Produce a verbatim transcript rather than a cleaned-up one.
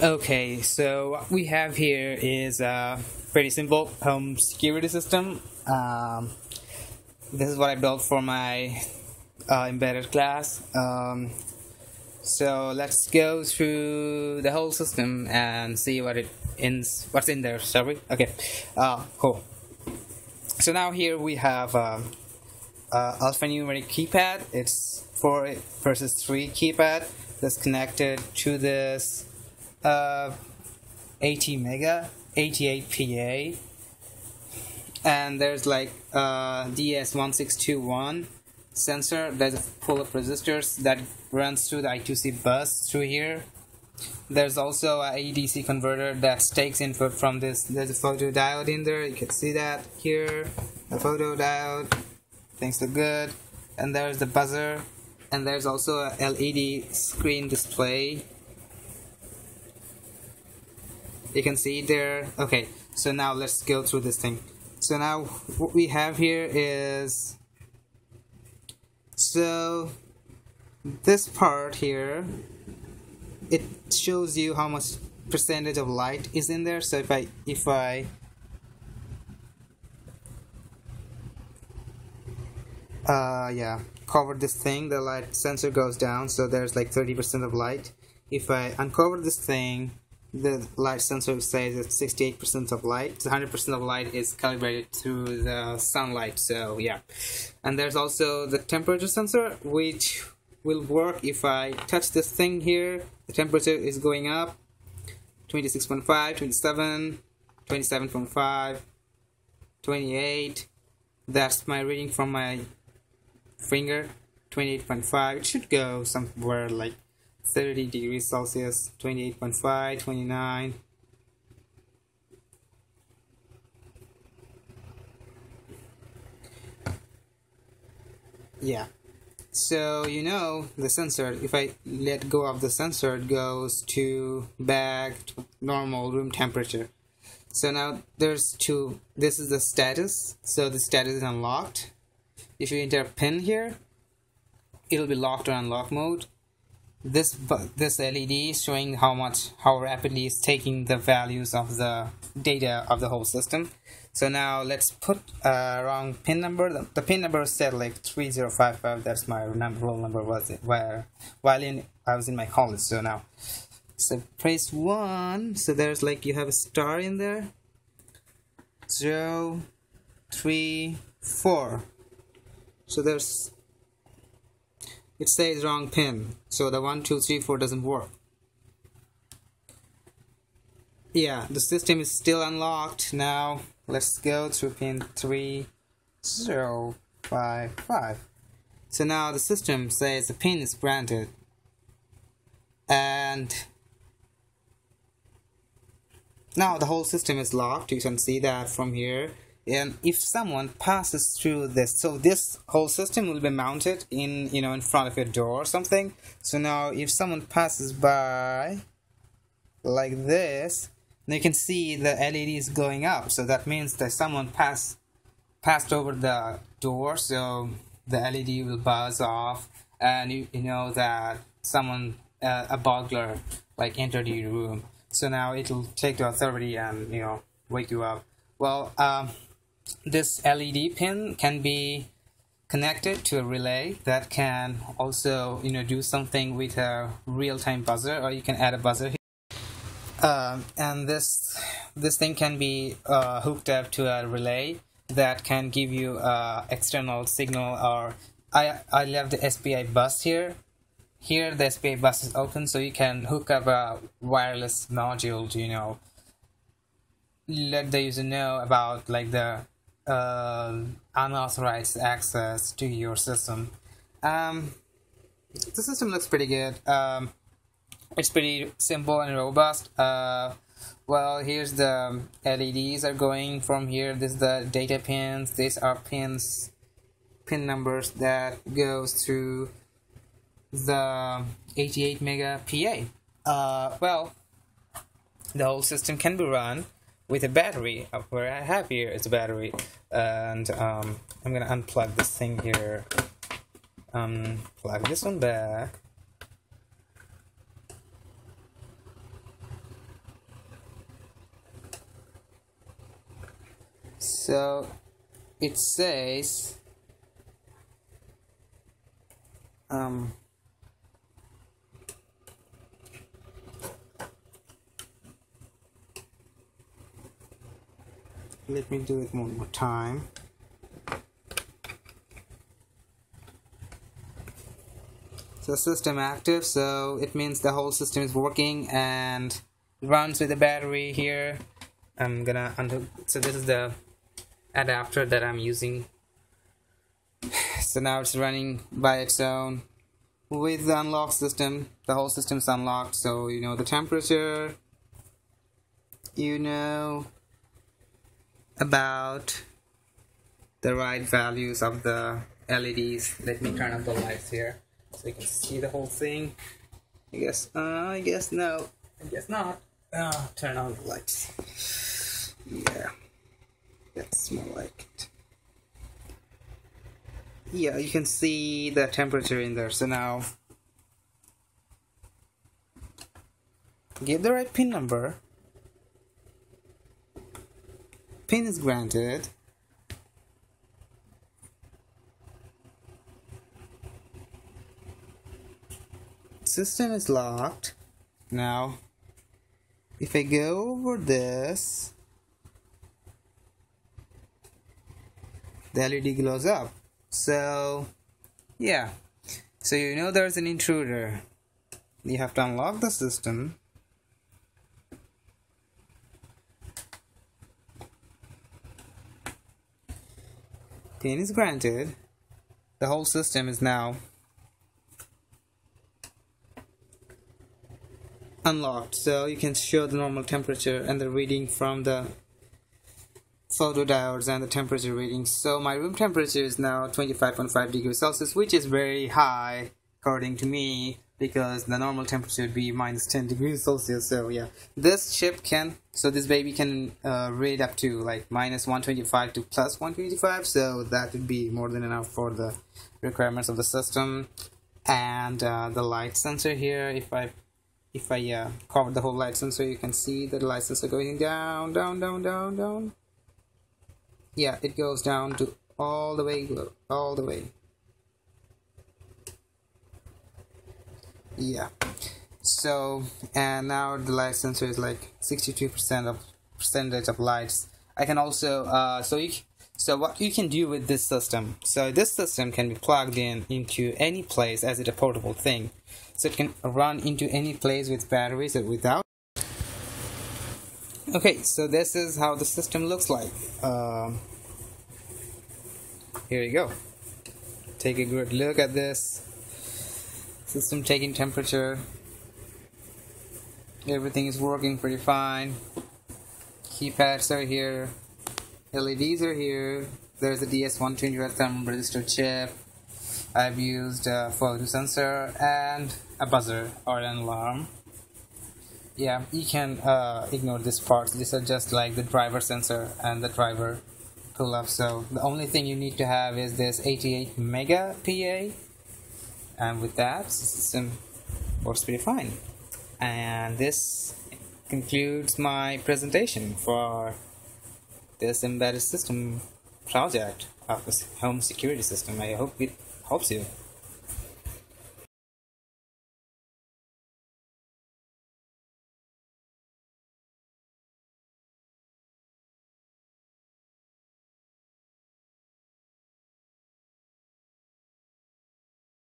Okay, so what we have here is a pretty simple home security system. Um, this is what I built for my uh, embedded class. Um, so let's go through the whole system and see what it ins what's in there, shall we? Okay, uh, cool. So now here we have uh, uh, alphanumeric keypad. It's four versus three keypad that's connected to this Uh, ATmega eighty-eight P A, and there's like uh, D S one six two one sensor. There's a pull up resistors that runs through the I two C bus through here. There's also an A D C converter that takes input from this. There's a photodiode in there, you can see that here. The photodiode, things look good. And there's the buzzer, and there's also a L E D screen display. You can see there. Okay, so now let's go through this thing. So now what we have here is, so this part here, it shows you how much percentage of light is in there. So if I if I uh, yeah cover this thing, the light sensor goes down, so there's like thirty percent of light. If I uncover this thing, the light sensor says it's sixty-eight percent of light. one hundred percent of light is calibrated to the sunlight, so yeah. And there's also the temperature sensor, which will work if I touch this thing here. The temperature is going up, twenty-six point five, twenty-seven, twenty-seven point five, twenty-eight. That's my reading from my finger, twenty-eight point five. It should go somewhere like thirty degrees Celsius, twenty-eight point five, twenty-nine. Yeah, so you know the sensor, if I let go of the sensor, it goes to back to normal room temperature. So now there's two, this is the status, so the status is unlocked. If you enter a pin here, it'll be locked or unlocked mode. This this L E D is showing how much how rapidly it's taking the values of the data of the whole system. So now let's put a wrong pin number. The, the pin number said like three zero five five. That's my number, roll number was it where while in I was in my college. So now, so press one. So there's like you have a star in there. Zero, three, four. So there's. It says wrong pin, so the one, two, three, four doesn't work. Yeah, the system is still unlocked. Now let's go to pin three, zero, five, five. So now the system says the pin is granted, and now the whole system is locked. You can see that from here. And if someone passes through this, so this whole system will be mounted in, you know, in front of your door or something. So now if someone passes by like this, they can see the L E D is going up. So that means that someone passed passed over the door, so the L E D will buzz off, and you, you know that someone, uh, a burglar, like entered your room. So now it'll take the authority and, you know, wake you up. Well, um... this L E D pin can be connected to a relay that can also, you know, do something with a real-time buzzer, or you can add a buzzer here. Um, and this this thing can be uh, hooked up to a relay that can give you uh, external signal. Or I I left the S P I bus here. Here the S P I bus is open, so you can hook up a wireless module to, you know, let the user know about like the uh, unauthorized access to your system. Um, the system looks pretty good. Um, it's pretty simple and robust. Uh, well, here's the L E Ds are going from here. This is the data pins. These are pins, pin numbers that goes through the eighty-eight mega P A. Uh, well, the whole system can be run with a battery. What I have here is a battery, and um, I'm gonna unplug this thing here. Um, plug this one back. So it says um let me do it one more time. So system active, so it means the whole system is working and runs with the battery here. I'm gonna undo, so this is the adapter that I'm using. So now it's running by its own with the unlocked system. The whole system is unlocked, so you know the temperature, you know about the right values of the L E Ds. Let me turn up the lights here so you can see the whole thing. I guess, uh, I guess no, I guess not. Uh, turn on the lights. Yeah, that's more like it. Yeah, you can see the temperature in there. So now, give the right pin number. Pin is granted. System is locked. Now, if I go over this, the L E D glows up. So, yeah. So you know there's an intruder. You have to unlock the system. Pin is granted. The whole system is now unlocked, so you can show the normal temperature and the reading from the photodiodes and the temperature readings. So my room temperature is now twenty-five point five degrees Celsius, which is very high according to me, because the normal temperature would be minus ten degrees Celsius. So yeah, this chip can, so this baby can uh, read up to like minus one twenty-five to plus one twenty-five, so that would be more than enough for the requirements of the system. And uh, the light sensor here, if I if I uh, cover the whole light sensor, you can see that the light sensor going down, down, down, down, down. Yeah, it goes down to all the way, all the way. Yeah, so and now the light sensor is like sixty-two percent of percentage of lights. I can also uh so you so what you can do with this system, so this system can be plugged in into any place as it's a portable thing, so it can run into any place with batteries or without. Okay, so this is how the system looks like. Um here you go, take a good look at this system, taking temperature. Everything is working pretty fine. Keypads are here, L E Ds are here. There's a D S one twenty-one thermal resistor chip. I've used a photo sensor and a buzzer or an alarm. Yeah, you can uh, ignore these parts. These are just like the driver sensor and the driver pull up. So the only thing you need to have is this ATmega eighty-eight P A. And with that, the system works pretty fine. And this concludes my presentation for this embedded system project of this home security system. I hope it helps you.